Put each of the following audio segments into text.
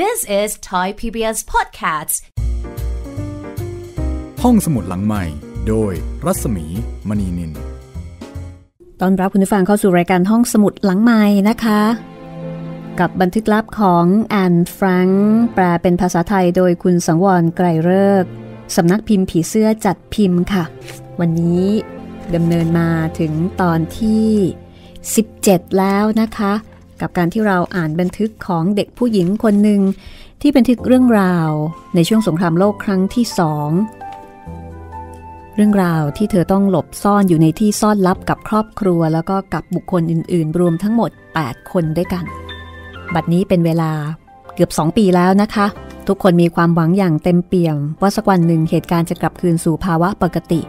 This is Thai PBS Podcast ห้องสมุดหลังใหม่โดยรัศมีมณีนินตอนรับคุณผู้ฟังเข้าสู่รายการห้องสมุดหลังใหม่นะคะกับบันทึกลับของแอนฟรังค์แปลเป็นภาษาไทยโดยคุณสังวรไกรฤกษ์สำนักพิมพ์ผีเสื้อจัดพิมพ์ค่ะวันนี้ดำเนินมาถึงตอนที่17แล้วนะคะกับการที่เราอ่านบันทึกของเด็กผู้หญิงคนหนึ่งที่บันทึกเรื่องราวในช่วงสงครามโลกครั้งที่2เรื่องราวที่เธอต้องหลบซ่อนอยู่ในที่ซ่อนลับกับครอบครัวแล้วก็กับบุคคลอื่นๆรวมทั้งหมด8คนด้วยกันบัดนี้เป็นเวลาเกือบ2ปีแล้วนะคะทุกคนมีความหวังอย่างเต็มเปี่ยมว่าสักวันหนึ่งเหตุการณ์จะกลับคืนสู่ภาวะปกติ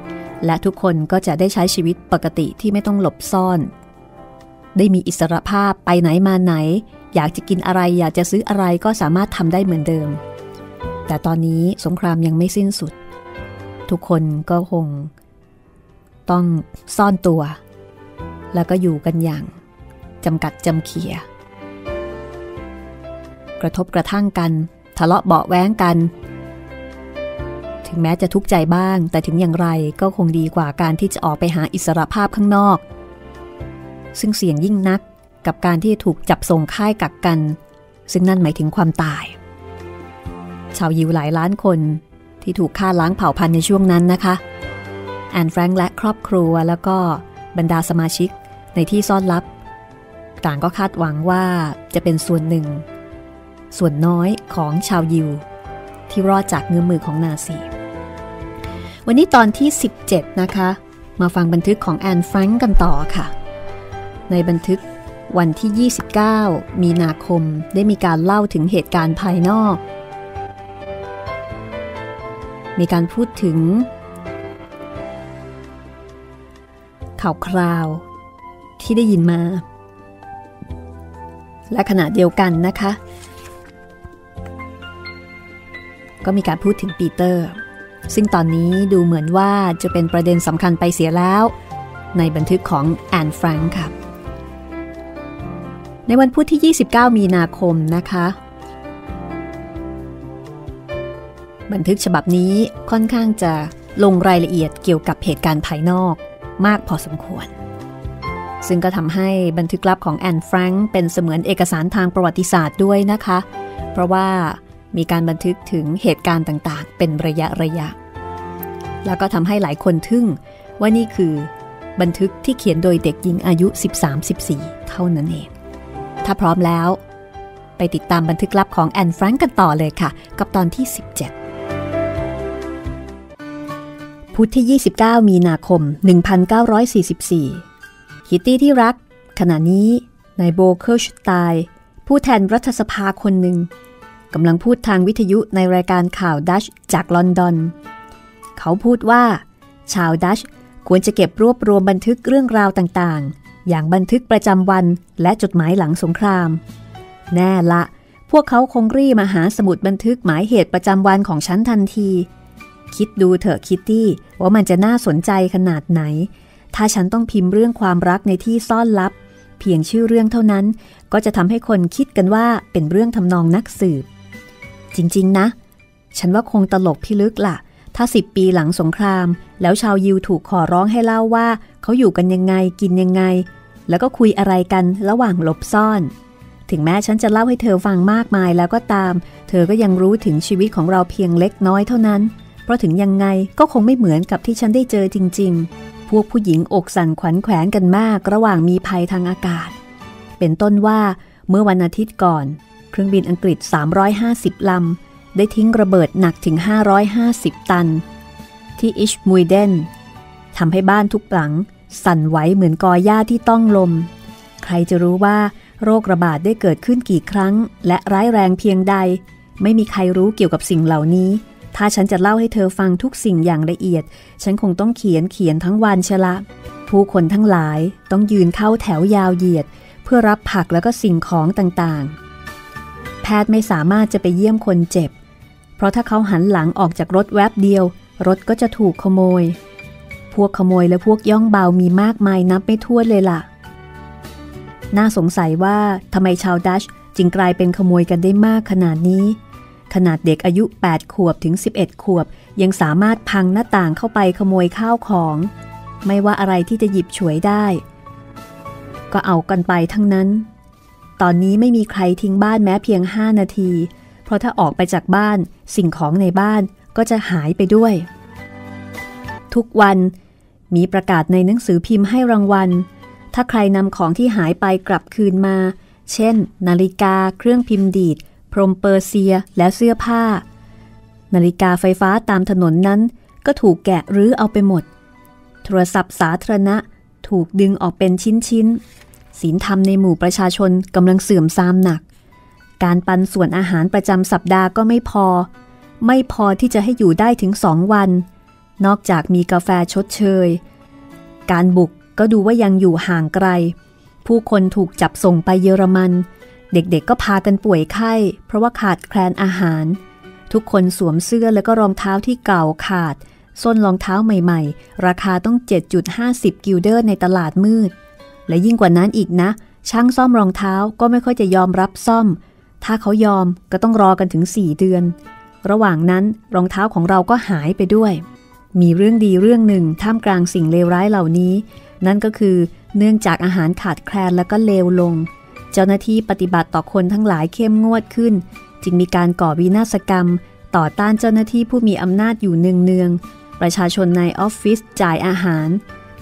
และทุกคนก็จะได้ใช้ชีวิตปกติที่ไม่ต้องหลบซ่อนได้มีอิสรภาพไปไหนมาไหนอยากจะกินอะไรอยากจะซื้ออะไรก็สามารถทำได้เหมือนเดิมแต่ตอนนี้สงครามยังไม่สิ้นสุดทุกคนก็คงต้องซ่อนตัวแล้วก็อยู่กันอย่างจำกัดจำเขียกระทบกระทั่งกันทะเลาะเบาะแว้งกันถึงแม้จะทุกข์ใจบ้างแต่ถึงอย่างไรก็คงดีกว่าการที่จะออกไปหาอิสรภาพข้างนอกซึ่งเสี่ยงยิ่งนักกับการที่ถูกจับส่งค่ายกักกันซึ่งนั่นหมายถึงความตายชาวยิวหลายล้านคนที่ถูกฆ่าล้างเผ่าพันธุ์ในช่วงนั้นนะคะแอนแฟรงค์และครอบครัวแล้วก็บรรดาสมาชิกในที่ซ่อนลับต่างก็คาดหวังว่าจะเป็นส่วนหนึ่งส่วนน้อยของชาวยิวที่รอดจากเงื้อมือของนาซีวันนี้ตอนที่17นะคะมาฟังบันทึกของแอนแฟรงค์กันต่อค่ะในบันทึกวันที่29มีนาคมได้มีการเล่าถึงเหตุการณ์ภายนอกมีการพูดถึงข่าวคราวที่ได้ยินมาและขณะเดียวกันนะคะก็มีการพูดถึงปีเตอร์ซึ่งตอนนี้ดูเหมือนว่าจะเป็นประเด็นสำคัญไปเสียแล้วในบันทึกของแอนแฟรงค์ค่ะในวันพุธที่29มีนาคมนะคะบันทึกฉบับนี้ค่อนข้างจะลงรายละเอียดเกี่ยวกับเหตุการณ์ภายนอกมากพอสมควรซึ่งก็ทำให้บันทึกลับของแอนแฟรงค์เป็นเสมือนเอกสารทางประวัติศาสตร์ด้วยนะคะเพราะว่ามีการบันทึกถึงเหตุการณ์ต่างๆเป็นระยะแล้วก็ทำให้หลายคนทึ่งว่านี่คือบันทึกที่เขียนโดยเด็กหญิงอายุ 13-14 เท่านั้นเองถ้าพร้อมแล้วไปติดตามบันทึกลับของแอนแฟรงค์กันต่อเลยค่ะกับตอนที่17พุธที่29มีนาคม1944คิตตี้ที่รักขณะนี้นายโบเคิลชไตน์ผู้แทนรัฐสภาคนหนึ่งกำลังพูดทางวิทยุในรายการข่าวดัชจากลอนดอนเขาพูดว่าชาวดัชควรจะเก็บรวบรวมบันทึกเรื่องราวต่างๆอย่างบันทึกประจำวันและจดหมายหลังสงครามแน่ละพวกเขาคงรีบมาหาสมุดบันทึกหมายเหตุประจำวันของฉันทันทีคิดดูเถอะคิตตี้ว่ามันจะน่าสนใจขนาดไหนถ้าฉันต้องพิมพ์เรื่องความรักในที่ซ่อนลับเพียงชื่อเรื่องเท่านั้นก็จะทำให้คนคิดกันว่าเป็นเรื่องทำนองนักสืบจริงๆนะฉันว่าคงตลกพิลึกล่ะถ้า10ปีหลังสงครามแล้วชาวยิวถูกขอร้องให้เล่าว่าเขาอยู่กันยังไงกินยังไงแล้วก็คุยอะไรกันระหว่างหลบซ่อนถึงแม้ฉันจะเล่าให้เธอฟังมากมายแล้วก็ตามเธอก็ยังรู้ถึงชีวิตของเราเพียงเล็กน้อยเท่านั้นเพราะถึงยังไงก็คงไม่เหมือนกับที่ฉันได้เจอจริงๆพวกผู้หญิงอกสั่นขวัญแขวนกันมากระหว่างมีภัยทางอากาศเป็นต้นว่าเมื่อวันอาทิตย์ก่อนเครื่องบินอังกฤษ350ลำได้ทิ้งระเบิดหนักถึง550ตันที่อิชมุยเดนทำให้บ้านทุกหลังสั่นไหวเหมือนกอหญ้าที่ต้องลมใครจะรู้ว่าโรคระบาดได้เกิดขึ้นกี่ครั้งและร้ายแรงเพียงใดไม่มีใครรู้เกี่ยวกับสิ่งเหล่านี้ถ้าฉันจะเล่าให้เธอฟังทุกสิ่งอย่างละเอียดฉันคงต้องเขียนทั้งวันชะละผู้คนทั้งหลายต้องยืนเข้าแถวยาวเหยียดเพื่อรับผักและก็สิ่งของต่างๆแพทย์ไม่สามารถจะไปเยี่ยมคนเจ็บเพราะถ้าเขาหันหลังออกจากรถแวบเดียวรถก็จะถูกขโมยพวกขโมยและพวกย่องเบามีมากมายนับไม่ถ้วนเลยล่ะน่าสงสัยว่าทำไมชาวดัช จึงกลายเป็นขโมยกันได้มากขนาดนี้ขนาดเด็กอายุ8ขวบถึง11ขวบยังสามารถพังหน้าต่างเข้าไปขโมยข้าวของไม่ว่าอะไรที่จะหยิบฉวยได้ก็เอากันไปทั้งนั้นตอนนี้ไม่มีใครทิ้งบ้านแม้เพียง5นาทีเพราะถ้าออกไปจากบ้านสิ่งของในบ้านก็จะหายไปด้วยทุกวันมีประกาศในหนังสือพิมพ์ให้รางวัลถ้าใครนำของที่หายไปกลับคืนมาเช่นนาฬิกาเครื่องพิมพ์ดีดพรมเปอร์เซียและเสื้อผ้านาฬิกาไฟฟ้าตามถนนนั้นก็ถูกแกะรื้อเอาไปหมดโทรศัพท์สาธารณะถูกดึงออกเป็นชิ้นๆศีลธรรมในหมู่ประชาชนกำลังเสื่อมทรามหนักการปันส่วนอาหารประจำสัปดาห์ก็ไม่พอที่จะให้อยู่ได้ถึง2 วันนอกจากมีกาแฟชดเชยการบุกก็ดูว่ายังอยู่ห่างไกลผู้คนถูกจับส่งไปเยอรมันเด็กๆก็พากันป่วยไข้เพราะว่าขาดแคลนอาหารทุกคนสวมเสื้อแล้วก็รองเท้าที่เก่าขาดส้นรองเท้าใหม่ๆราคาต้อง 7.50 กิลเดอร์ในตลาดมืดและยิ่งกว่านั้นอีกนะช่างซ่อมรองเท้าก็ไม่ค่อยจะยอมรับซ่อมถ้าเขายอมก็ต้องรอกันถึง4 เดือนระหว่างนั้นรองเท้าของเราก็หายไปด้วยมีเรื่องดีเรื่องหนึ่งท่ามกลางสิ่งเลวร้ายเหล่านี้นั่นก็คือเนื่องจากอาหารขาดแคลนและก็เลวลงเจ้าหน้าที่ปฏิบัติต่อคนทั้งหลายเข้มงวดขึ้นจึงมีการก่อวินาศกรรมต่อต้านเจ้าหน้าที่ผู้มีอำนาจอยู่เนืองๆประชาชนในออฟฟิศจ่ายอาหาร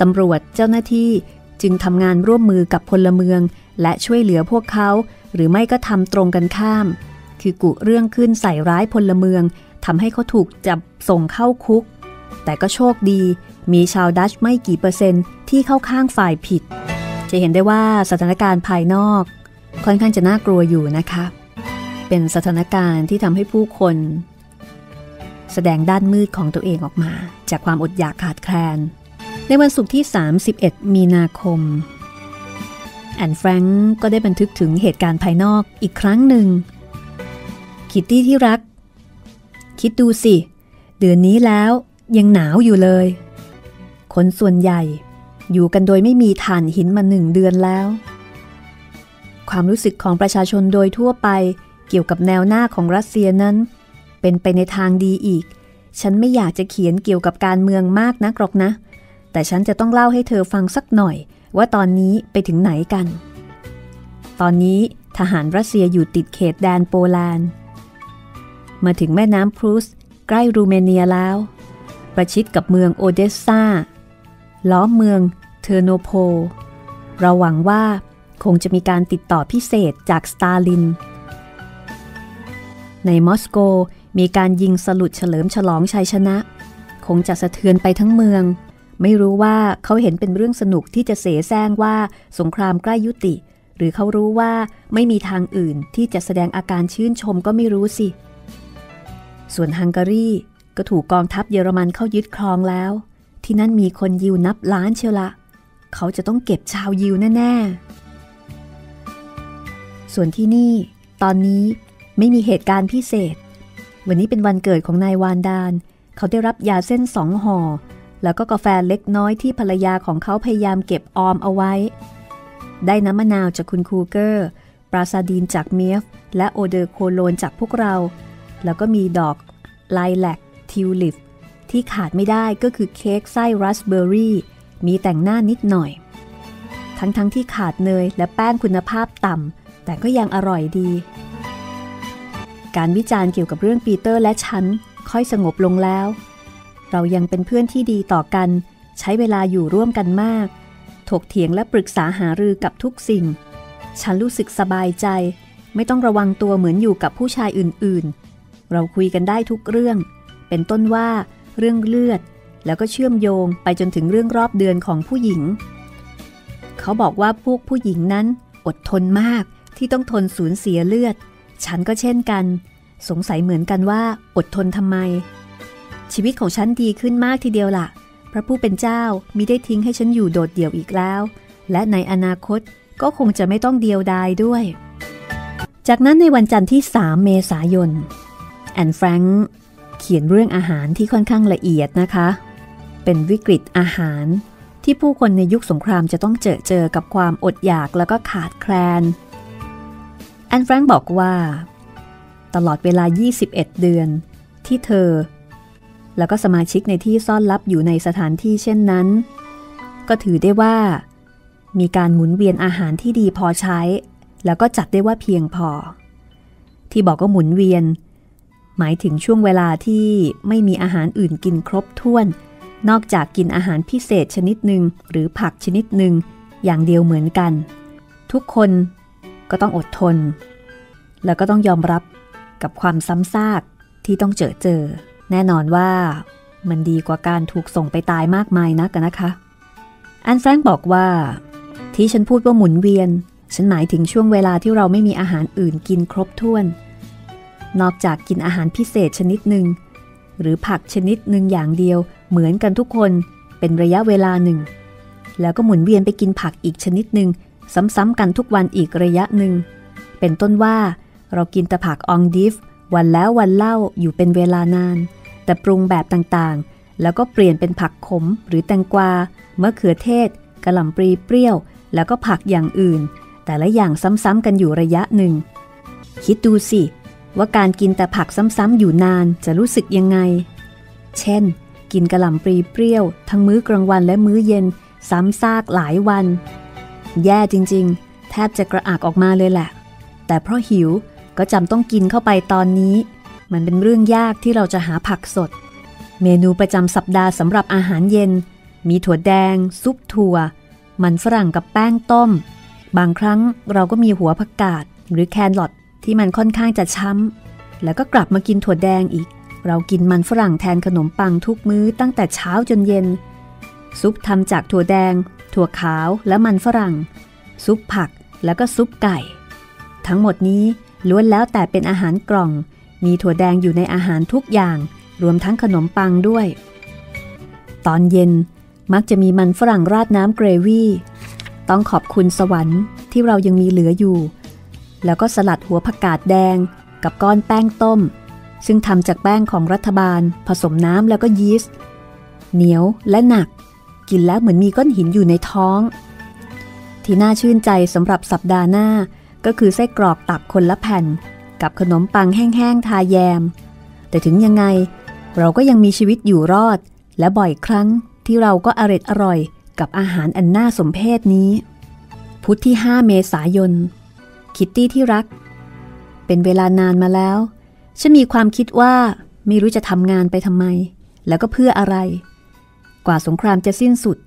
ตำรวจเจ้าหน้าที่จึงทำงานร่วมมือกับพลเมืองและช่วยเหลือพวกเขาหรือไม่ก็ทำตรงกันข้ามคือกุเรื่องขึ้นใส่ร้ายพลเมืองทำให้เขาถูกจับส่งเข้าคุกแต่ก็โชคดีมีชาวดัชไม่กี่เปอร์เซ็นต์ที่เข้าข้างฝ่ายผิดจะเห็นได้ว่าสถานการณ์ภายนอกค่อนข้างจะน่ากลัวอยู่นะคะเป็นสถานการณ์ที่ทำให้ผู้คนแสดงด้านมืดของตัวเองออกมาจากความอดอยากขาดแคลนในวันศุกร์ที่31มีนาคมแอนแฟรงก์ก็ได้บันทึกถึงเหตุการณ์ภายนอกอีกครั้งหนึ่งคิตตี้ที่รักคิดดูสิเดือนนี้แล้วยังหนาวอยู่เลยคนส่วนใหญ่อยู่กันโดยไม่มีถ่านหินมา1 เดือนแล้วความรู้สึกของประชาชนโดยทั่วไปเกี่ยวกับแนวหน้าของรัสเซียนั้นเป็นไปในทางดีอีกฉันไม่อยากจะเขียนเกี่ยวกับการเมืองมากนักหรอกนะแต่ฉันจะต้องเล่าให้เธอฟังสักหน่อยว่าตอนนี้ไปถึงไหนกันตอนนี้ทหารรัสเซียอยู่ติดเขตแดนโปแลนด์มาถึงแม่น้ำพรูสใกล้รูเมเนียแล้วประชิดกับเมืองโอเดสซาล้อมเมืองเทอร์โนโพลเราหวังว่าคงจะมีการติดต่อพิเศษจากสตาลินในมอสโกมีการยิงสลุดเฉลิมฉลองชัยชนะคงจะสะเทือนไปทั้งเมืองไม่รู้ว่าเขาเห็นเป็นเรื่องสนุกที่จะเสแสร้งว่าสงครามใกล้ยุติหรือเขารู้ว่าไม่มีทางอื่นที่จะแสดงอาการชื่นชมก็ไม่รู้สิส่วนฮังการีก็ถูกกองทัพเยอรมันเข้ายึดครองแล้วที่นั่นมีคนยิวนับล้านเชียวละเขาจะต้องเก็บชาวยิวแน่ๆส่วนที่นี่ตอนนี้ไม่มีเหตุการณ์พิเศษวันนี้เป็นวันเกิดของนายวานดานเขาได้รับยาเส้น2 ห่อแล้วก็กาแฟเล็กน้อยที่ภรรยาของเขาพยายามเก็บออมเอาไว้ได้น้ำมะนาวจากคุณคูเกอร์ปราซาดีนจากเมียฟและโอเดอร์โคโลนจากพวกเราแล้วก็มีดอกไลแลกทิวลิปที่ขาดไม่ได้ก็คือเค้กไส้ราสเบอร์รี่มีแต่งหน้านิดหน่อยทั้งที่ขาดเนยและแป้งคุณภาพต่ำแต่ก็ยังอร่อยดีการวิจารณ์เกี่ยวกับเรื่องปีเตอร์และฉันค่อยสงบลงแล้วเรายังเป็นเพื่อนที่ดีต่อกันใช้เวลาอยู่ร่วมกันมากถกเถียงและปรึกษาหารือกับทุกสิ่งฉันรู้สึกสบายใจไม่ต้องระวังตัวเหมือนอยู่กับผู้ชายอื่นๆเราคุยกันได้ทุกเรื่องเป็นต้นว่าเรื่องเลือดแล้วก็เชื่อมโยงไปจนถึงเรื่องรอบเดือนของผู้หญิงเขาบอกว่าพวกผู้หญิงนั้นอดทนมากที่ต้องทนสูญเสียเลือดฉันก็เช่นกันสงสัยเหมือนกันว่าอดทนทำไมชีวิตของฉันดีขึ้นมากทีเดียวล่ะพระผู้เป็นเจ้ามิได้ทิ้งให้ฉันอยู่โดดเดี่ยวอีกแล้วและในอนาคตก็คงจะไม่ต้องเดียวดายด้วยจากนั้นในวันจันทร์ที่3 เมษายนแอนแฟรงค์เขียนเรื่องอาหารที่ค่อนข้างละเอียดนะคะเป็นวิกฤตอาหารที่ผู้คนในยุคสงครามจะต้องเจอกับความอดอยากแล้วก็ขาดแคลน แอนแฟรงค์บอกว่าตลอดเวลา21เดือนที่เธอแล้วก็สมาชิกในที่ซ่อนลับอยู่ในสถานที่เช่นนั้นก็ถือได้ว่ามีการหมุนเวียนอาหารที่ดีพอใช้แล้วก็จัดได้ว่าเพียงพอที่บอกว่าหมุนเวียนหมายถึงช่วงเวลาที่ไม่มีอาหารอื่นกินครบถ้วนนอกจากกินอาหารพิเศษชนิดหนึ่งหรือผักชนิดหนึ่งอย่างเดียวเหมือนกันทุกคนก็ต้องอดทนแล้วก็ต้องยอมรับกับความซ้ำซากที่ต้องเจอแน่นอนว่ามันดีกว่าการถูกส่งไปตายมากมายนักกันนะคะแอนแฟรงค์บอกว่าที่ฉันพูดว่าหมุนเวียนฉันหมายถึงช่วงเวลาที่เราไม่มีอาหารอื่นกินครบถ้วนนอกจากกินอาหารพิเศษชนิดหนึ่งหรือผักชนิดหนึ่งอย่างเดียวเหมือนกันทุกคนเป็นระยะเวลาหนึ่งแล้วก็หมุนเวียนไปกินผักอีกชนิดหนึ่งซ้ำๆกันทุกวันอีกระยะหนึ่งเป็นต้นว่าเรากินแต่ผักอองดิฟวันแล้ววันเล่าอยู่เป็นเวลานานแต่ปรุงแบบต่างๆแล้วก็เปลี่ยนเป็นผักขมหรือแตงกวามะเขือเทศกะหล่ำปลีเปรี้ยวแล้วก็ผักอย่างอื่นแต่ละอย่างซ้ำๆกันอยู่ระยะหนึ่งคิดดูสิว่าการกินแต่ผักซ้ำๆอยู่นานจะรู้สึกยังไงเช่นกินกะหล่ำปลีเปรี้ยวทั้งมื้อกลางวันและมื้อเย็นซ้ำซากหลายวันแย่จริงๆแทบจะกระอักออกมาเลยแหละแต่เพราะหิวก็จำต้องกินเข้าไปตอนนี้มันเป็นเรื่องยากที่เราจะหาผักสดเมนูประจำสัปดาห์สำหรับอาหารเย็นมีถั่วแดงซุปถั่วมันฝรั่งกับแป้งต้มบางครั้งเราก็มีหัวผักกาดหรือแครอทที่มันค่อนข้างจะช้ำแล้วก็กลับมากินถั่วแดงอีกเรากินมันฝรั่งแทนขนมปังทุกมื้อตั้งแต่เช้าจนเย็นซุปทำจากถั่วแดงถั่วขาวและมันฝรั่งซุปผักแล้วก็ซุปไก่ทั้งหมดนี้ล้วนแล้วแต่เป็นอาหารกล่องมีถั่วแดงอยู่ในอาหารทุกอย่างรวมทั้งขนมปังด้วยตอนเย็นมักจะมีมันฝรั่งราดน้ำเกรวี่ต้องขอบคุณสวรรค์ที่เรายังมีเหลืออยู่แล้วก็สลัดหัวผักกาดแดงกับก้อนแป้งต้มซึ่งทำจากแป้งของรัฐบาลผสมน้ำแล้วก็ยีสต์เหนียวและหนักกินแล้วเหมือนมีก้อนหินอยู่ในท้องที่น่าชื่นใจสำหรับสัปดาห์หน้าก็คือไส้กรอกตับคนละแผ่นกับขนมปังแห้งๆทาแยมแต่ถึงยังไงเราก็ยังมีชีวิตอยู่รอดและบ่อยครั้งที่เราก็อร่อยกับอาหารอันน่าสมเพชนี้พุธที่5เมษายนคิตตี้ที่รักเป็นเวลานานมาแล้วฉันมีความคิดว่าไม่รู้จะทำงานไปทำไมแล้วก็เพื่ออะไรกว่าสงครามจะสิ้นสุด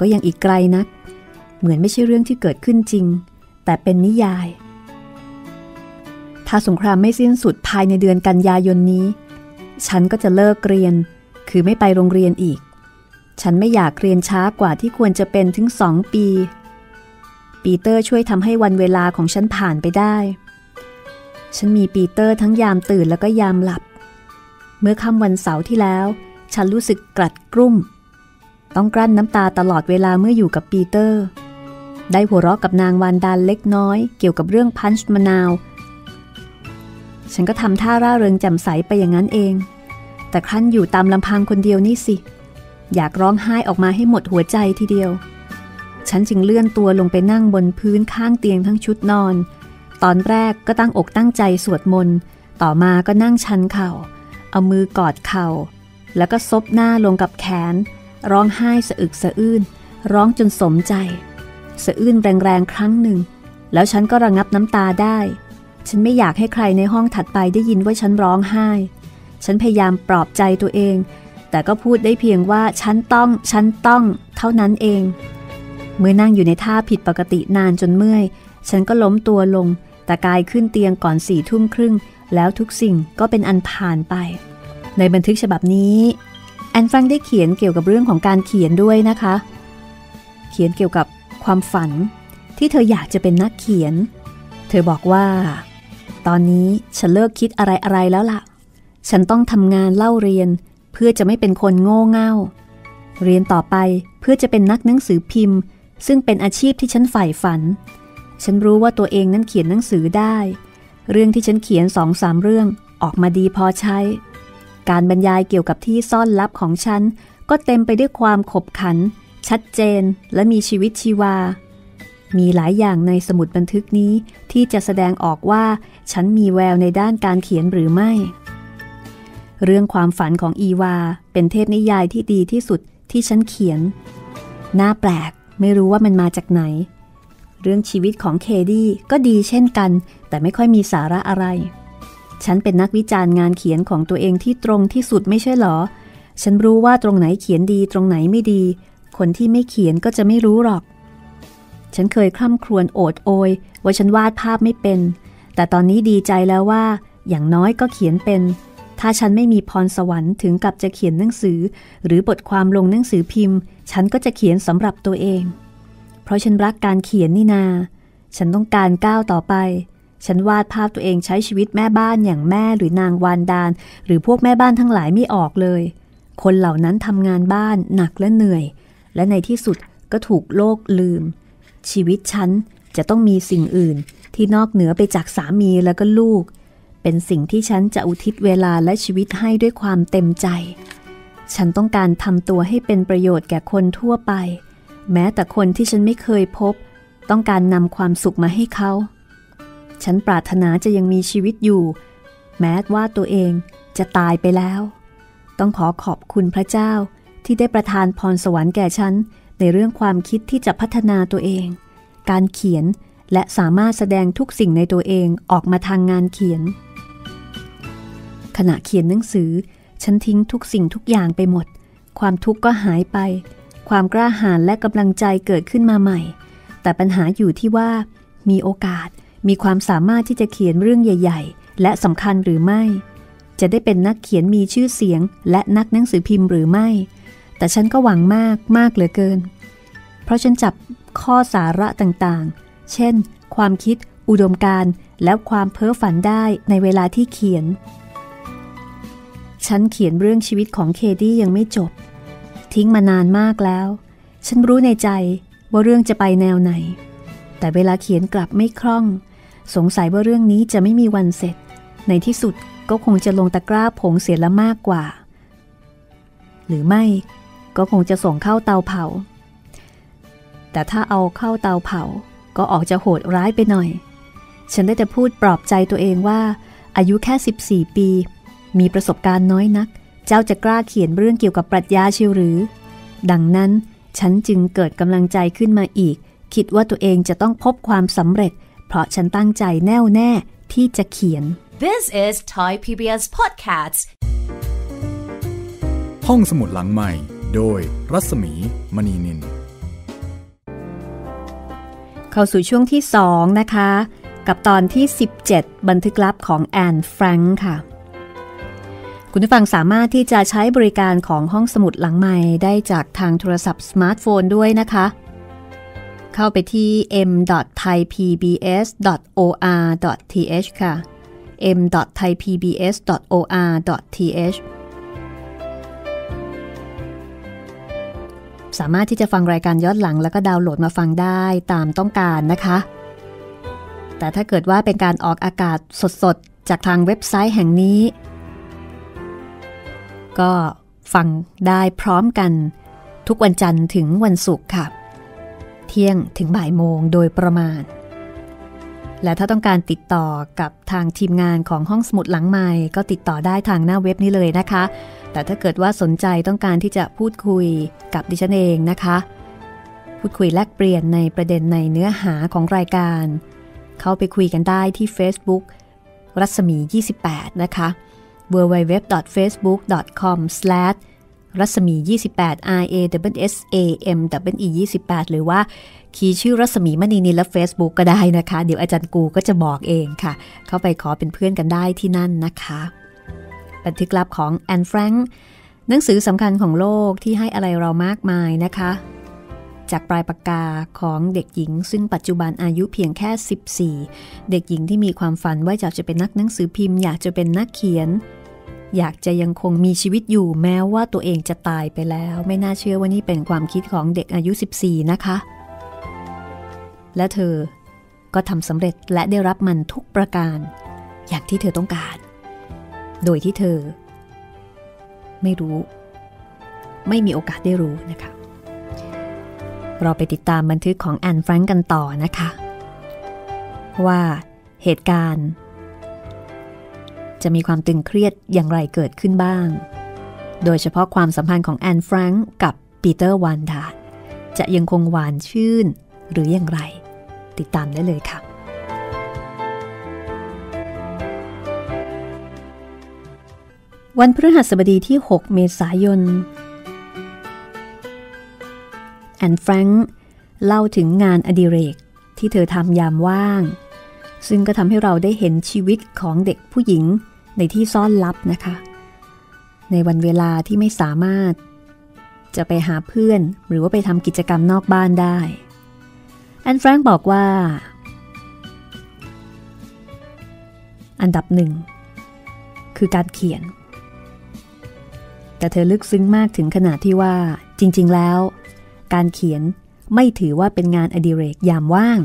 ก็ยังอีกไกลนักเหมือนไม่ใช่เรื่องที่เกิดขึ้นจริงแต่เป็นนิยายถ้าสงครามไม่สิ้นสุดภายในเดือนกันยายนนี้ฉันก็จะเลิกเรียนคือไม่ไปโรงเรียนอีกฉันไม่อยากเรียนช้ากว่าที่ควรจะเป็นถึง2 ปีปีเตอร์ช่วยทำให้วันเวลาของฉันผ่านไปได้ฉันมีปีเตอร์ทั้งยามตื่นแล้วก็ยามหลับเมื่อค่ำวันเสาร์ที่แล้วฉันรู้สึกกลัดกลุ้มต้องกลั้นน้ำตาตลอดเวลาเมื่ออยู่กับปีเตอร์ได้หัวเราะกับนางวานดาลเล็กน้อยเกี่ยวกับเรื่องพันช์มะนาวฉันก็ทำท่าร่าเริงแจ่มใสไปอย่างนั้นเองแต่ครั้นอยู่ตามลำพังคนเดียวนี่สิอยากร้องไห้ออกมาให้หมดหัวใจทีเดียวฉันจึงเลื่อนตัวลงไปนั่งบนพื้นข้างเตียงทั้งชุดนอนตอนแรกก็ตั้งอกตั้งใจสวดมนต์ต่อมาก็นั่งชันเข่าเอามือกอดเข่าแล้วก็ซบหน้าลงกับแขนร้องไห้สะอึกสะอื้นร้องจนสมใจสะอื้นแรงๆครั้งหนึ่งแล้วฉันก็ระงับน้ำตาได้ฉันไม่อยากให้ใครในห้องถัดไปได้ยินว่าฉันร้องไห้ฉันพยายามปลอบใจตัวเองแต่ก็พูดได้เพียงว่าฉันต้องเท่านั้นเองเมื่อนั่งอยู่ในท่าผิดปกตินานจนเมื่อยฉันก็ล้มตัวลงแต่กายขึ้นเตียงก่อน22:30แล้วทุกสิ่งก็เป็นอันผ่านไปในบันทึกฉบับนี้แอนแฟรงค์ได้เขียนเกี่ยวกับเรื่องของการเขียนด้วยนะคะเขียนเกี่ยวกับความฝันที่เธออยากจะเป็นนักเขียนเธอบอกว่าตอนนี้ฉันเลิกคิดอะไรแล้วล่ะฉันต้องทำงานเล่าเรียนเพื่อจะไม่เป็นคนโง่เง่าเรียนต่อไปเพื่อจะเป็นนักหนังสือพิมพ์ซึ่งเป็นอาชีพที่ฉันใฝ่ฝันฉันรู้ว่าตัวเองนั้นเขียนหนังสือได้เรื่องที่ฉันเขียน 2-3 เรื่องออกมาดีพอใช้การบรรยายเกี่ยวกับที่ซ่อนลับของฉันก็เต็มไปด้วยความขบขันชัดเจนและมีชีวิตชีวา มีหลายอย่างในสมุดบันทึกนี้ที่จะแสดงออกว่าฉันมีแววในด้านการเขียนหรือไม่เรื่องความฝันของอีวาเป็นเทพนิยายที่ดีที่สุดที่ฉันเขียนน่าแปลกไม่รู้ว่ามันมาจากไหนเรื่องชีวิตของเคดี้ก็ดีเช่นกันแต่ไม่ค่อยมีสาระอะไรฉันเป็นนักวิจารณ์งานเขียนของตัวเองที่ตรงที่สุดไม่ใช่หรอฉันรู้ว่าตรงไหนเขียนดีตรงไหนไม่ดีคนที่ไม่เขียนก็จะไม่รู้หรอกฉันเคยคร่ำครวญโอดโอยว่าฉันวาดภาพไม่เป็นแต่ตอนนี้ดีใจแล้วว่าอย่างน้อยก็เขียนเป็นถ้าฉันไม่มีพรสวรรค์ถึงกับจะเขียนหนังสือหรือบทความลงหนังสือพิมพ์ฉันก็จะเขียนสำหรับตัวเองเพราะฉันรักการเขียนนี่นาฉันต้องการก้าวต่อไปฉันวาดภาพตัวเองใช้ชีวิตแม่บ้านอย่างแม่หรือนางวานดานหรือพวกแม่บ้านทั้งหลายไม่ออกเลยคนเหล่านั้นทำงานบ้านหนักและเหนื่อยและในที่สุดก็ถูกโลกลืมชีวิตฉันจะต้องมีสิ่งอื่นที่นอกเหนือไปจากสามีแล้วก็ลูกเป็นสิ่งที่ฉันจะอุทิศเวลาและชีวิตให้ด้วยความเต็มใจฉันต้องการทำตัวให้เป็นประโยชน์แก่คนทั่วไปแม้แต่คนที่ฉันไม่เคยพบต้องการนำความสุขมาให้เขาฉันปรารถนาจะยังมีชีวิตอยู่แม้ว่าตัวเองจะตายไปแล้วต้องขอขอบคุณพระเจ้าที่ได้ประทานพรสวรรค์แก่ฉันในเรื่องความคิดที่จะพัฒนาตัวเองการเขียนและสามารถแสดงทุกสิ่งในตัวเองออกมาทางงานเขียนขณะเขียนหนังสือฉันทิ้งทุกสิ่งทุกอย่างไปหมดความทุกข์ก็หายไปความกล้าหาญและกำลังใจเกิดขึ้นมาใหม่แต่ปัญหาอยู่ที่ว่ามีโอกาสมีความสามารถที่จะเขียนเรื่องใหญ่ๆและสำคัญหรือไม่จะได้เป็นนักเขียนมีชื่อเสียงและนักหนังสือพิมพ์หรือไม่แต่ฉันก็หวังมากมากเหลือเกินเพราะฉันจับข้อสาระต่างๆเช่นความคิดอุดมการณ์และความเพ้อฝันได้ในเวลาที่เขียนฉันเขียนเรื่องชีวิตของเคดี้ยังไม่จบทิ้งมานานมากแล้วฉันรู้ในใจว่าเรื่องจะไปแนวไหนแต่เวลาเขียนกลับไม่คล่องสงสัยว่าเรื่องนี้จะไม่มีวันเสร็จในที่สุดก็คงจะลงตะกร้าผงเสียละมากกว่าหรือไม่ก็คงจะส่งเข้าเตาเผาแต่ถ้าเอาเข้าเตาเผาก็ออกจะโหดร้ายไปหน่อยฉันได้แต่พูดปลอบใจตัวเองว่าอายุแค่14ปีมีประสบการณ์น้อยนักเจ้าจะกล้าเขียนเรื่องเกี่ยวกับปรัชญาเชียวหรือดังนั้นฉันจึงเกิดกำลังใจขึ้นมาอีกคิดว่าตัวเองจะต้องพบความสำเร็จเพราะฉันตั้งใจแน่วแน่ที่จะเขียน This is Thai PBS Podcast ห้องสมุดหลังใหม่โดยรัศมีมณีนินเข้าสู่ช่วงที่2นะคะกับตอนที่17บันทึกลับของแอนแฟรงค์ค่ะคุณผู้ฟังสามารถที่จะใช้บริการของห้องสมุดหลังใหม่ได้จากทางโทรศัพท์สมาร์ทโฟนด้วยนะคะเข้าไปที่ m.thaipbs.or.th ค่ะ m.thaipbs.or.th สามารถที่จะฟังรายการย้อนหลังแล้วก็ดาวน์โหลดมาฟังได้ตามต้องการนะคะแต่ถ้าเกิดว่าเป็นการออกอากาศสดๆจากทางเว็บไซต์แห่งนี้ก็ฟังได้พร้อมกันทุกวันจันทร์ถึงวันศุกร์ค่ะเที่ยงถึงบ่ายโมงโดยประมาณและถ้าต้องการติดต่อกับทางทีมงานของห้องสมุดหลังไมค์ก็ติดต่อได้ทางหน้าเว็บนี้เลยนะคะแต่ถ้าเกิดว่าสนใจต้องการที่จะพูดคุยกับดิฉันเองนะคะพูดคุยแลกเปลี่ยนในประเด็นในเนื้อหาของรายการเข้าไปคุยกันได้ที่ Facebook รัศมี28นะคะwww.facebook.com/rasmi28 หรือว่าคีย์ชื่อรัศมีมณีนินและ Facebook ก็ได้นะคะเดี๋ยวอาจารย์กูก็จะบอกเองค่ะเข้าไปขอเป็นเพื่อนกันได้ที่นั่นนะคะบันทึกลับของแอนแฟรงค์หนังสือสำคัญของโลกที่ให้อะไรเรามากมายนะคะจากปลายปากกาของเด็กหญิงซึ่งปัจจุบันอายุเพียงแค่14เด็กหญิงที่มีความฝันว่าอยากจะเป็นนักหนังสือพิมพ์อยากจะเป็นนักเขียนอยากจะยังคงมีชีวิตอยู่แม้ว่าตัวเองจะตายไปแล้วไม่น่าเชื่อว่านี่เป็นความคิดของเด็กอายุ14นะคะและเธอก็ทำสำเร็จและได้รับมันทุกประการอย่างที่เธอต้องการโดยที่เธอไม่รู้ไม่มีโอกาสได้รู้นะคะ เราไปติดตามบันทึกของแอนแฟรงก์กันต่อนะคะว่าเหตุการณ์จะมีความตึงเครียดอย่างไรเกิดขึ้นบ้างโดยเฉพาะความสัมพันธ์ของแอนแฟรงก์กับปีเตอร์วานดาจะยังคงหวานชื่นหรืออย่างไรติดตามได้เลยค่ะวันพฤหัสบดีที่6เมษายนแอนแฟรงก์เล่าถึงงานอดิเรกที่เธอทำยามว่างซึ่งก็ทำให้เราได้เห็นชีวิตของเด็กผู้หญิงในที่ซ่อนลับนะคะในวันเวลาที่ไม่สามารถจะไปหาเพื่อนหรือว่าไปทำกิจกรรมนอกบ้านได้แอนแฟรงก์บอกว่าอันดับหนึ่งคือการเขียนแต่เธอลึกซึ้งมากถึงขนาดที่ว่าจริงๆแล้วการเขียนไม่ถือว่าเป็นงานอดิเรกยามว่าง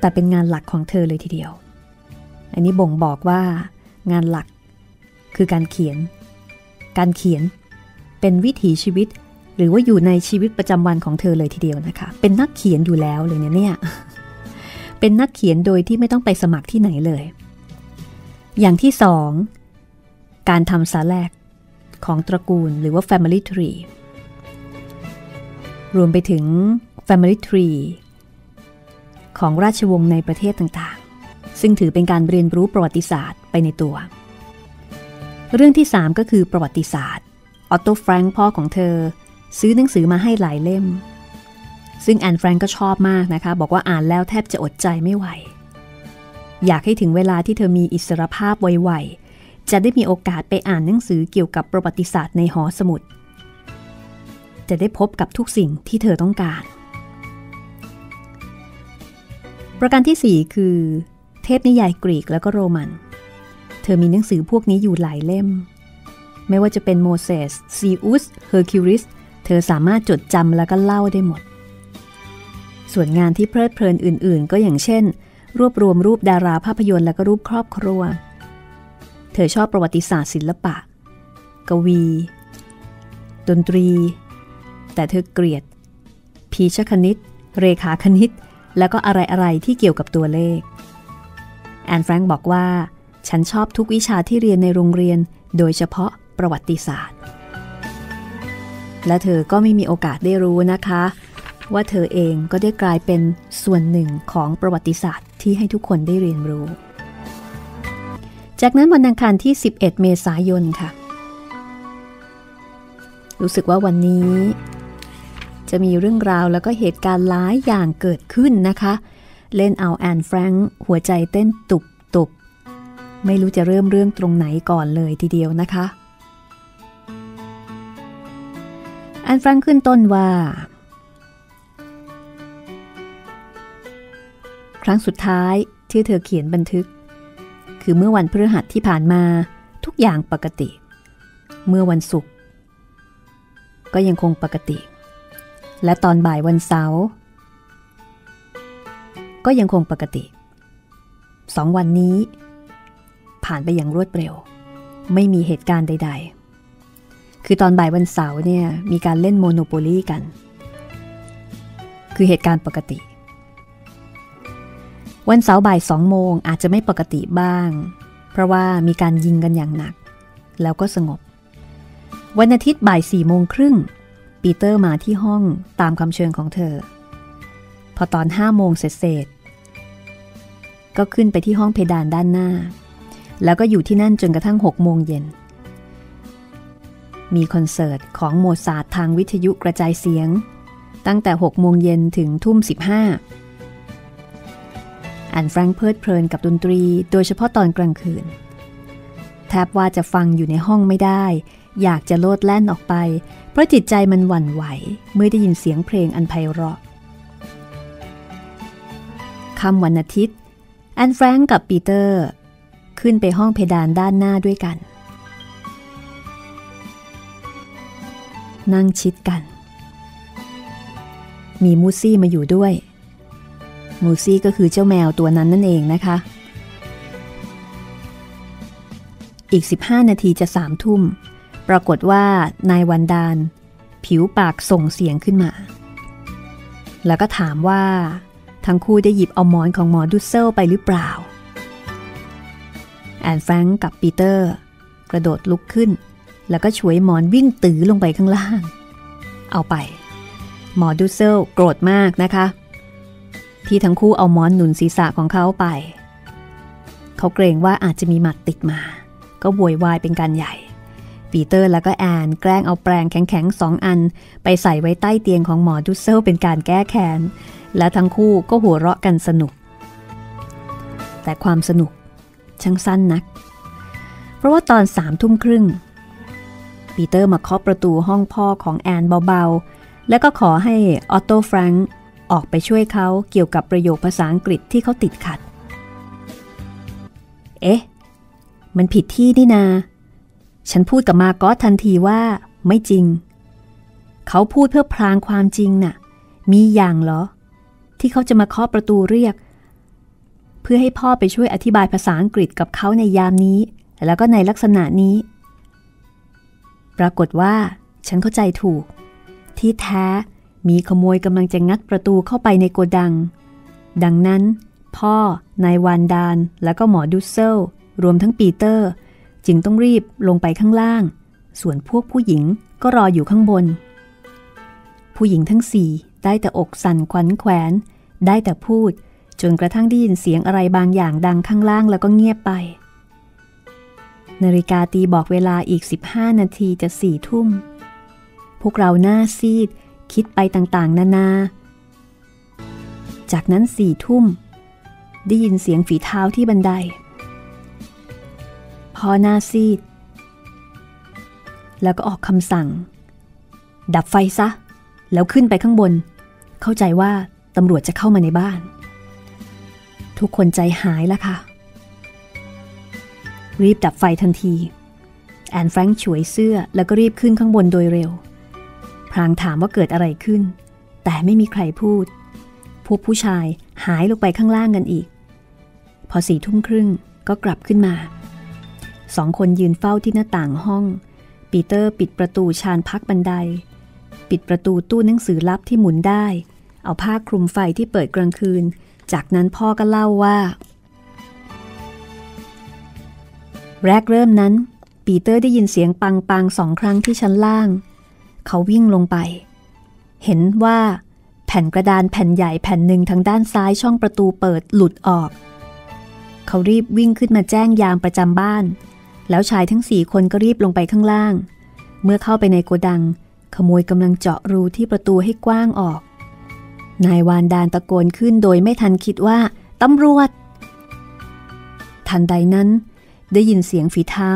แต่เป็นงานหลักของเธอเลยทีเดียวอันนี้บ่งบอกว่างานหลักคือการเขียนเป็นวิถีชีวิตหรือว่าอยู่ในชีวิตประจำวันของเธอเลยทีเดียวนะคะเป็นนักเขียนอยู่แล้วเลยเนี่ยเป็นนักเขียนโดยที่ไม่ต้องไปสมัครที่ไหนเลยอย่างที่สองการทำสาแลกของตระกูลหรือว่า Family Tree รวมไปถึง Family Tree ของราชวงศ์ในประเทศต่างๆซึ่งถือเป็นการเรียนรู้ประวัติศาสตร์ไปในตัวเรื่องที่สามก็คือประวัติศาสตร์ออตโตแฟรงค์พ่อของเธอซื้อหนังสือมาให้หลายเล่มซึ่งแอนแฟรงค์ก็ชอบมากนะคะบอกว่าอ่านแล้วแทบจะอดใจไม่ไหวอยากให้ถึงเวลาที่เธอมีอิสรภาพไวๆจะได้มีโอกาสไปอ่านหนังสือเกี่ยวกับประวัติศาสตร์ในหอสมุดจะได้พบกับทุกสิ่งที่เธอต้องการประการที่4คือเทพนิยายกรีกแล้วก็โรมันเธอมีหนังสือพวกนี้อยู่หลายเล่มไม่ว่าจะเป็นโมเสสซีอุสเฮอร์คิวลิสเธอสามารถจดจำแล้วก็เล่าได้หมดส่วนงานที่เพลิดเพลินอื่นๆก็อย่างเช่นรวบรวมรูปดาราภาพยนตร์และก็รูปครอบครัวเธอชอบประวัติศาสตร์ศิลปะกวีดนตรีแต่เธอเกลียดพีชคณิตเรขาคณิตและก็อะไรๆที่เกี่ยวกับตัวเลขแอนแฟรงก์บอกว่าฉันชอบทุกวิชาที่เรียนในโรงเรียนโดยเฉพาะประวัติศาสตร์และเธอก็ไม่มีโอกาสได้รู้นะคะว่าเธอเองก็ได้กลายเป็นส่วนหนึ่งของประวัติศาสตร์ที่ให้ทุกคนได้เรียนรู้จากนั้นวันอังคารที่11เมษายนค่ะรู้สึกว่าวันนี้จะมีเรื่องราวแล้วก็เหตุการณ์หลายอย่างเกิดขึ้นนะคะเล่นเอาแอนแฟรงก์หัวใจเต้นตุบๆไม่รู้จะเริ่มเรื่องตรงไหนก่อนเลยทีเดียวนะคะแอนแฟรงก์ขึ้นต้นว่าครั้งสุดท้ายที่เธอเขียนบันทึกคือเมื่อวันพฤหัสที่ผ่านมาทุกอย่างปกติเมื่อวันศุกร์ก็ยังคงปกติและตอนบ่ายวันเสาร์ก็ยังคงปกติสองวันนี้ผ่านไปอย่างรวดเร็วไม่มีเหตุการณ์ใดๆคือตอนบ่ายวันเสาร์เนี่ยมีการเล่นโมโนโปลีกันคือเหตุการณ์ปกติวันเสาร์บ่าย2 โมงอาจจะไม่ปกติบ้างเพราะว่ามีการยิงกันอย่างหนักแล้วก็สงบวันอาทิตย์บ่าย4 โมงครึ่งปีเตอร์มาที่ห้องตามคำเชิญของเธอพอตอน5 โมงเสร็จก็ขึ้นไปที่ห้องเพดานด้านหน้าแล้วก็อยู่ที่นั่นจนกระทั่ง6 โมงเย็นมีคอนเสิร์ตของโมซาร์ททางวิทยุกระจายเสียงตั้งแต่6 โมงเย็นถึงทุ่ม 15แอนแฟรงก์เพลิดเพลินกับดนตรีโดยเฉพาะตอนกลางคืนแทบว่าจะฟังอยู่ในห้องไม่ได้อยากจะโลดแล่นออกไปเพราะจิตใจมันหวั่นไหวเมื่อได้ยินเสียงเพลงอันไพเราะค่ำวันอาทิตย์แอนแฟรงก์กับปีเตอร์ขึ้นไปห้องเพดานด้านหน้าด้วยกันนั่งชิดกันมีมูซี่มาอยู่ด้วยมูซี่ก็คือเจ้าแมวตัวนั้นนั่นเองนะคะอีก15 นาทีจะ3 ทุ่มปรากฏว่านายวันดานผิวปากส่งเสียงขึ้นมา แล้วก็ถามว่าทั้งคู่ได้หยิบเอาหมอนของหมอดุสเซลไปหรือเปล่าแอนแฟรงก์กับปีเตอร์กระโดดลุกขึ้นแล้วก็ฉวยหมอนวิ่งตื้อลงไปข้างล่างเอาไปหมอดุสเซลโกรธมากนะคะที่ทั้งคู่เอาหมอนหนุนศีรษะของเขาไปเขาเกรงว่าอาจจะมีหมัดติดมาก็โวยวายเป็นการใหญ่ปีเตอร์แล้วก็แอนแกล้งเอาแปรงแข็งๆ2 อันไปใส่ไว้ใต้เตียงของหมอดุสเซลเป็นการแก้แค้นและทั้งคู่ก็หัวเราะกันสนุกแต่ความสนุกช่างสั้นนักเพราะว่าตอน21:30ปีเตอร์มาเคาะประตูห้องพ่อของแอนเบาๆแล้วก็ขอให้ออตโตแฟรงค์ออกไปช่วยเขาเกี่ยวกับประโยคภาษาอังกฤษที่เขาติดขัดเอ๊ะมันผิดที่นี่นาฉันพูดกับมาร์กอสทันทีว่าไม่จริงเขาพูดเพื่อพรางความจริงน่ะมีอย่างเหรอที่เขาจะมาเคาะประตูเรียกเพื่อให้พ่อไปช่วยอธิบายภาษาอังกฤษกับเขาในยามนี้แล้วก็ในลักษณะนี้ปรากฏว่าฉันเข้าใจถูกที่แท้มีขโมยกำลังจะงัดประตูเข้าไปในโกดังดังนั้นพ่อนายวันดานแล้วก็หมอดุสเซลรวมทั้งปีเตอร์จึงต้องรีบลงไปข้างล่างส่วนพวกผู้หญิงก็รออยู่ข้างบนผู้หญิงทั้ง4ได้แต่อกสั่นขวัญแขวนได้แต่พูดจนกระทั่งได้ยินเสียงอะไรบางอย่างดังข้างล่างแล้วก็เงียบไปนาฬิกาตีบอกเวลาอีก15 นาทีจะ4 ทุ่มพวกเราหน้าซีดคิดไปต่างๆนานาจากนั้น4 ทุ่มได้ยินเสียงฝีเท้าที่บันไดพอหน้าซีดแล้วก็ออกคำสั่งดับไฟซะแล้วขึ้นไปข้างบนเข้าใจว่าตำรวจจะเข้ามาในบ้านทุกคนใจหายละค่ะรีบดับไฟทันทีแอนแฟรงค์ฉวยเสื้อแล้วก็รีบขึ้นข้างบนโดยเร็วพลางถามว่าเกิดอะไรขึ้นแต่ไม่มีใครพูดพวกผู้ชายหายลงไปข้างล่างกันอีกพอ22:30ก็กลับขึ้นมา2 คนยืนเฝ้าที่หน้าต่างห้องปีเตอร์ปิดประตูชานพักบันไดปิดประตูตู้หนังสือลับที่หมุนได้เอาผ้าคลุมไฟที่เปิดกลางคืนจากนั้นพ่อก็เล่าว่าแรกเริ่มนั้นปีเตอร์ได้ยินเสียงปังๆ2 ครั้งที่ชั้นล่างเขาวิ่งลงไปเห็นว่าแผ่นกระดานแผ่นใหญ่แผ่นหนึ่งทางด้านซ้ายช่องประตูเปิดหลุดออกเขารีบวิ่งขึ้นมาแจ้งยามประจำบ้านแล้วชายทั้ง4 คนก็รีบลงไปข้างล่างเมื่อเข้าไปในโกดังขโมยกำลังเจาะรูที่ประตูให้กว้างออกนายวานดานตะโกนขึ้นโดยไม่ทันคิดว่าตำรวจทันใดนั้นได้ยินเสียงฝีเท้า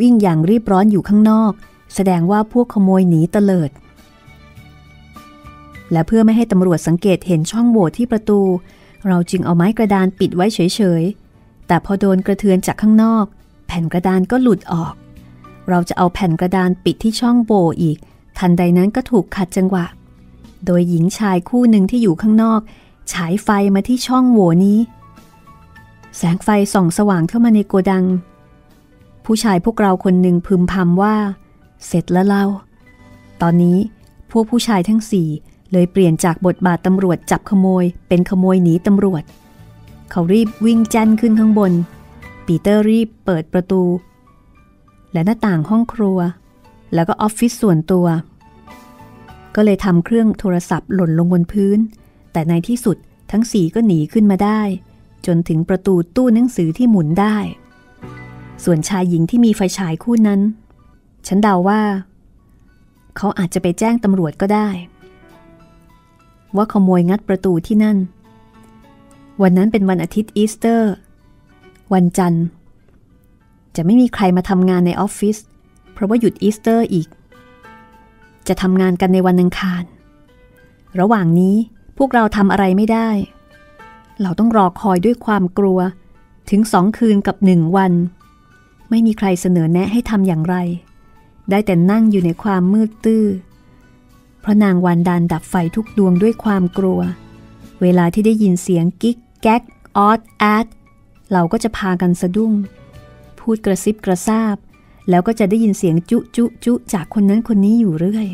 วิ่งอย่างรีบร้อนอยู่ข้างนอกแสดงว่าพวกขโมยหนีเตลิดและเพื่อไม่ให้ตำรวจสังเกตเห็นช่องโหว่ที่ประตูเราจึงเอาไม้กระดานปิดไว้เฉยๆแต่พอโดนกระเทือนจากข้างนอกแผ่นกระดานก็หลุดออกเราจะเอาแผ่นกระดานปิดที่ช่องโหว่อีกทันใดนั้นก็ถูกขัดจังหวะโดยหญิงชายคู่หนึ่งที่อยู่ข้างนอกฉายไฟมาที่ช่องโหว่นี้แสงไฟส่องสว่างเข้ามาในโกดังผู้ชายพวกเราคนหนึ่งพึมพำว่าเสร็จแล้วเล่าตอนนี้พวกผู้ชายทั้ง4เลยเปลี่ยนจากบทบาทตำรวจจับขโมยเป็นขโมยหนีตำรวจเขารีบวิ่งแจ้นขึ้นข้างบนปีเตอร์รีบเปิดประตูและหน้าต่างห้องครัวแล้วก็ออฟฟิศส่วนตัวก็เลยทำเครื่องโทรศัพท์หล่นลงบนพื้นแต่ในที่สุดทั้ง4ก็หนีขึ้นมาได้จนถึงประตูตู้หนังสือที่หมุนได้ส่วนชายหญิงที่มีไฟฉายคู่นั้นฉันเดาว่าเขาอาจจะไปแจ้งตำรวจก็ได้ว่าขโมยงัดประตูที่นั่นวันนั้นเป็นวันอาทิตย์อีสเตอร์วันจันทร์จะไม่มีใครมาทำงานในออฟฟิศเพราะว่าหยุดอีสเตอร์อีกจะทำงานกันในวันอังคารระหว่างนี้พวกเราทำอะไรไม่ได้เราต้องรอคอยด้วยความกลัวถึง2 คืนกับ1 วันไม่มีใครเสนอแนะให้ทำอย่างไรได้แต่นั่งอยู่ในความมืดตื้อเพราะนางวานดานดับไฟทุกดวงด้วยความกลัวเวลาที่ได้ยินเสียงกิ๊กแก๊กออดแอดเราก็จะพากันสะดุ้งพูดกระซิบกระซาบแล้วก็จะได้ยินเสียงจุ๊จุ๊จุ๊จากคนนั้นคนนี้อยู่เรื่อย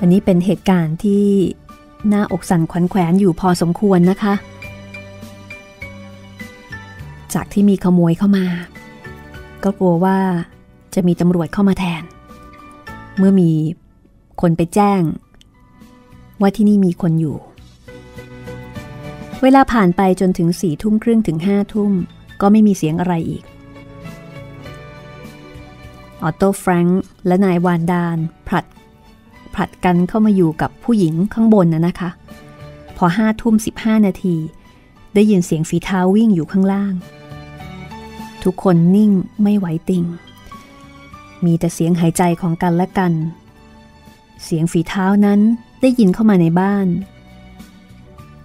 อันนี้เป็นเหตุการณ์ที่น่าอกสั่นขวัญแขวนอยู่พอสมควรนะคะจากที่มีขโมยเข้ามาก็กลัวว่าจะมีตำรวจเข้ามาแทนเมื่อมีคนไปแจ้งว่าที่นี่มีคนอยู่เวลาผ่านไปจนถึง 22:30 ถึง 5:00 นก็ไม่มีเสียงอะไรอีกออตโตแฟรงค์และนายวานดานผลัดกันเข้ามาอยู่กับผู้หญิงข้างบนนะคะพอ 5:15 นาทีได้ยินเสียงฝีเท้าวิ่งอยู่ข้างล่างทุกคนนิ่งไม่ไหวติ่งมีแต่เสียงหายใจของกันและกันเสียงฝีเท้านั้นได้ยินเข้ามาในบ้าน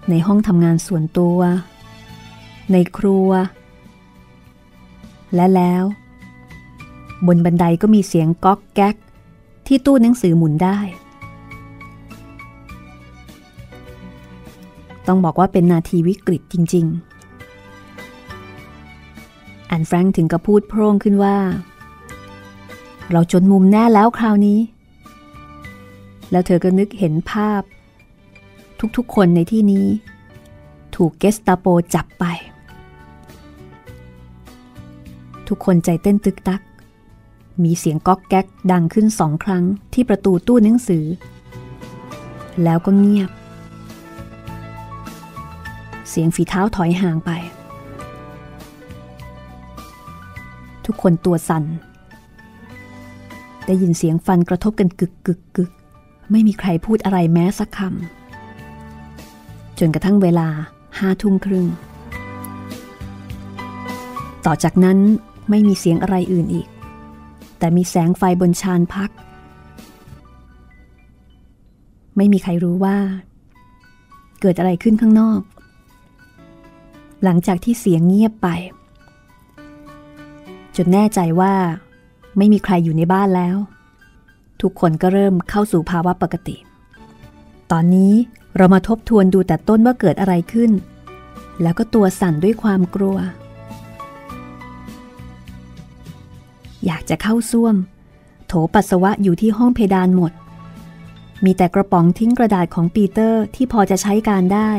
ในห้องทำงานส่วนตัวในครัวและแล้วบนบันไดก็มีเสียงก๊อกแก๊กที่ตู้หนังสือหมุนได้ต้องบอกว่าเป็นนาทีวิกฤตจริงๆอันแฟรงค์ถึงกับพูดโพร่งขึ้นว่าเราจนมุมแน่แล้วคราวนี้แล้วเธอก็นึกเห็นภาพทุกๆคนในที่นี้ถูกเกสตาโปจับไปทุกคนใจเต้นตึกตักมีเสียงก๊อกแก๊กดังขึ้น2 ครั้งที่ประตูตู้หนังสือแล้วก็เงียบเสียงฝีเท้าถอยห่างไปทุกคนตัวสั่นได้ยินเสียงฟันกระทบกันกึกกึกกึกไม่มีใครพูดอะไรแม้สักคำจนกระทั่งเวลา 5:30 น.ต่อจากนั้นไม่มีเสียงอะไรอื่นอีกแต่มีแสงไฟบนชานพักไม่มีใครรู้ว่าเกิดอะไรขึ้นข้างนอกหลังจากที่เสียงเงียบไปจนแน่ใจว่าไม่มีใครอยู่ในบ้านแล้วทุกคนก็เริ่มเข้าสู่ภาวะปกติตอนนี้เรามาทบทวนดูแต่ต้นว่าเกิดอะไรขึ้นแล้วก็ตัวสั่นด้วยความกลัวอยากจะเข้าซ่วมโถปัสสาวะอยู่ที่ห้องเพดานหมดมีแต่กระป๋องทิ้งกระดาษของปีเตอร์ที่พอจะใช้การได้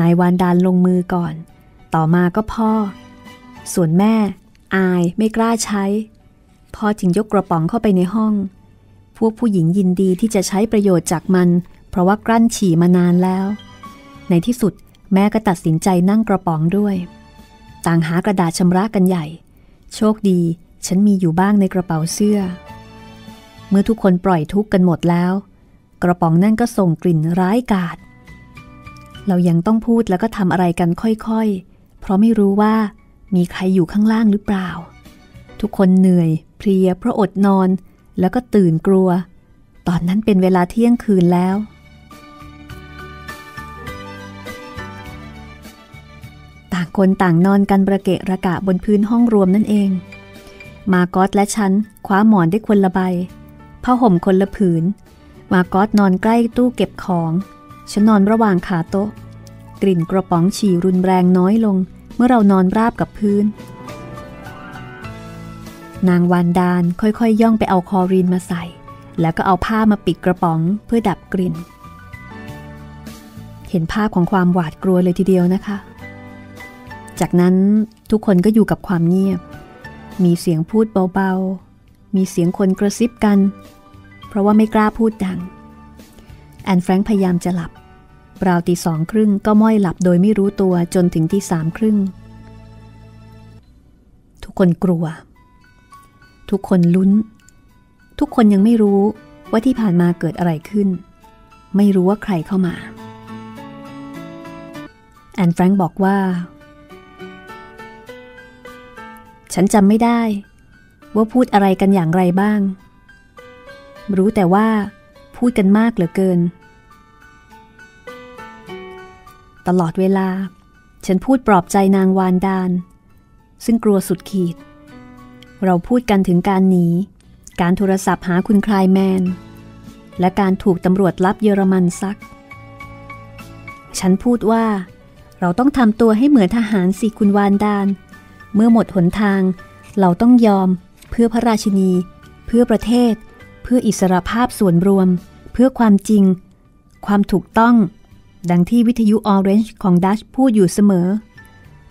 นายวานดานลงมือก่อนต่อมาก็พ่อส่วนแม่อายไม่กล้าใช้พ่อจึงยกกระป๋องเข้าไปในห้องพวกผู้หญิงยินดีที่จะใช้ประโยชน์จากมันเพราะว่ากลั้นฉี่มานานแล้วในที่สุดแม่ก็ตัดสินใจนั่งกระป๋องด้วยต่างหากระดาษชำระกันใหญ่โชคดีฉันมีอยู่บ้างในกระเป๋าเสื้อเมื่อทุกคนปล่อยทุกข์กันหมดแล้วกระป๋องนั่นก็ส่งกลิ่นร้ายกาจเรายังต้องพูดแล้วก็ทำอะไรกันค่อยๆเพราะไม่รู้ว่ามีใครอยู่ข้างล่างหรือเปล่าทุกคนเหนื่อยเพลียเพราะอดนอนแล้วก็ตื่นกลัวตอนนั้นเป็นเวลาเที่ยงคืนแล้วต่างคนต่างนอนกันประเกะระกะบนพื้นห้องรวมนั่นเองมาร์กอตและฉันคว้าหมอนได้คนละใบผ้าห่มคนละผืนมาร์กอตนอนใกล้ตู้เก็บของฉันนอนระหว่างขาโต๊ะกลิ่นกระป๋องฉี่รุนแรงน้อยลงเมื่อเรานอนราบกับพื้นนางวานดานค่อยๆย่องไปเอาคลอรีนมาใส่แล้วก็เอาผ้ามาปิดกระป๋องเพื่อดับกลิ่นเห็นภาพของความหวาดกลัวเลยทีเดียวนะคะจากนั้นทุกคนก็อยู่กับความเงียบมีเสียงพูดเบาๆมีเสียงคนกระซิบกันเพราะว่าไม่กล้าพูดดังแอนแฟรงค์พยายามจะหลับราวตี 2:30 น.ก็ม้อยหลับโดยไม่รู้ตัวจนถึงตี 3:30 น.ทุกคนกลัวทุกคนลุ้นทุกคนยังไม่รู้ว่าที่ผ่านมาเกิดอะไรขึ้นไม่รู้ว่าใครเข้ามาแอนแฟรงค์บอกว่าฉันจำไม่ได้ว่าพูดอะไรกันอย่างไรบ้างรู้แต่ว่าพูดกันมากเหลือเกินตลอดเวลาฉันพูดปลอบใจนางวานดานซึ่งกลัวสุดขีดเราพูดกันถึงการหนีการโทรศัพท์หาคุณคลายแมนและการถูกตำรวจลับเยอรมันซักฉันพูดว่าเราต้องทำตัวให้เหมือนทหารสิคุณวานดานเมื่อหมดหนทางเราต้องยอมเพื่อพระราชินีเพื่อประเทศเพื่ออิสรภาพส่วนรวมเ พื่อความจริงความถูกต้องดังที่วิทยุออเรนจ์ของดัชพูดอยู่เสมอ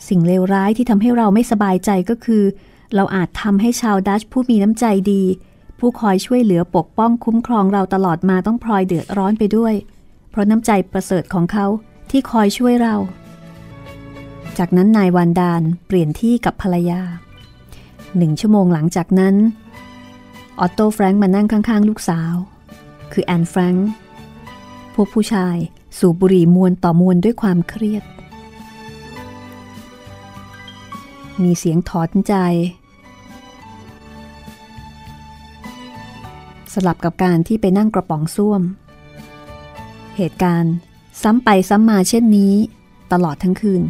สิ่งเลวร้ายที่ทำให้เราไม่สบายใจก็คือเราอาจทำให้ชาวดัชผู้มีน้ำใจดีผู้คอยช่วยเหลือปกป้องคุ้มครองเราตลอดมาต้องพลอยเดือดร้อนไปด้วยเพราะน้ำใจประเสริฐของเขาที่คอยช่วยเราจากนั้นนายวันดานเปลี่ยนที่กับภรรยา1 ชั่วโมงหลังจากนั้นออตโตแฟรงค์มานั่งข้างๆลูกสาวคือแอนแฟรงค์พวกผู้ชายสูบบุหรี่มวนต่อมวนด้วยความเครียดมีเสียงถอนใจสลับกับการที่ไปนั่งกระป๋องส้วมเหตุการณ์ซ้ำไปซ้ำมาเช่นนี้ตลอดทั้งคืน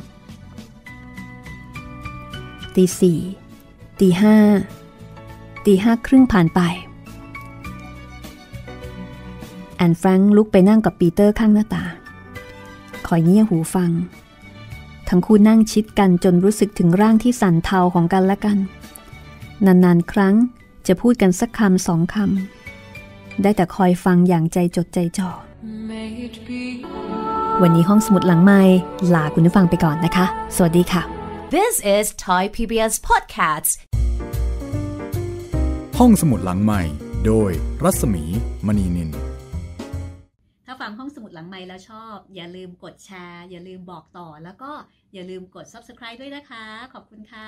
ตี 4ตี 5ตี 5 ครึ่งผ่านไปแอนแฟรงค์ลุกไปนั่งกับปีเตอร์ข้างหน้าต่างคอยเงี่ยหูฟังทั้งคู่นั่งชิดกันจนรู้สึกถึงร่างที่สั่นเทาของกันและกันนานๆครั้งจะพูดกันสักคำ2 คำได้แต่คอยฟังอย่างใจจดใจจ่อวันนี้ห้องสมุดหลังไมค์ลาคุณผู้ฟังไปก่อนนะคะสวัสดีค่ะ This is Thai PBS Podcast ห้องสมุดหลังไมค์โดยรัศมีมณีนินถ้าฟังห้องสมุดหลังไมค์แล้วชอบอย่าลืมกดแชร์อย่าลืมบอกต่อแล้วก็อย่าลืมกด Subscribe ด้วยนะคะขอบคุณค่ะ